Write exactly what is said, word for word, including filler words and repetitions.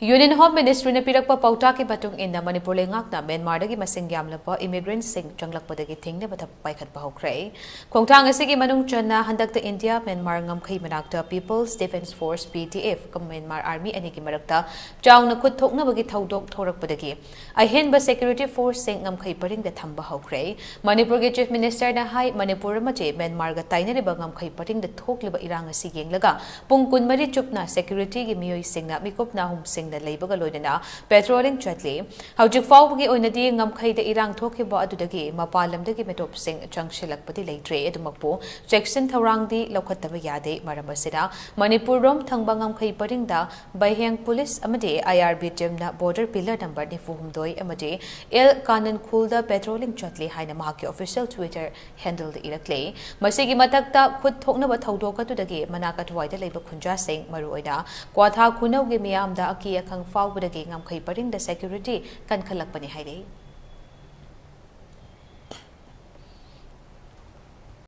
Union Home Ministry na pirakpa pautaki patung in the Manipur lengak na Myanmar dagi masing yamlapa immigrants sing changlakpa dagi thingne bathap paikhat bahokrai. Khongthang asigi manung chana handakta India Myanmar ngamkhai manakta People's Defence Force P D F kam Myanmar Army anigi marakta chaungna khut thokna bagi thaudok thorakpa dagi ahenba security force sing ngamkhai paringda thamba hokrai. Manipur ge Chief Minister na hai Manipur mache Myanmar ga tainareba ngamkhai paringda thokliba irang asigi yenglaga pung kunmari chupna security gi miyoi singna mikopna hum sing the labor loadana, patrolling chatli. How to fall the Namkai the Irang Tokiba to the game, Mapalam the Gimetop Sing, Changshilak Pati Latre, Edmapo, Jackson Tarangdi, Lokatavayade, Marambasida, Manipurum, Tangbangam Kai Parinda, Bayang Police Amade, I R B Jimna, Border Pillar Number Nifumdoi Amade, El Kanan Kulda, patrolling chatli, Hainamaki official Twitter handled Irakle, Masigi Matakta, could talk about Taudoka to the game, Manaka to Wide Labor Kunja Sing, Maruida, Kwata Kuno Gimiam the Aki. Kang Fao with a gang, I'm keeping the security can collect money.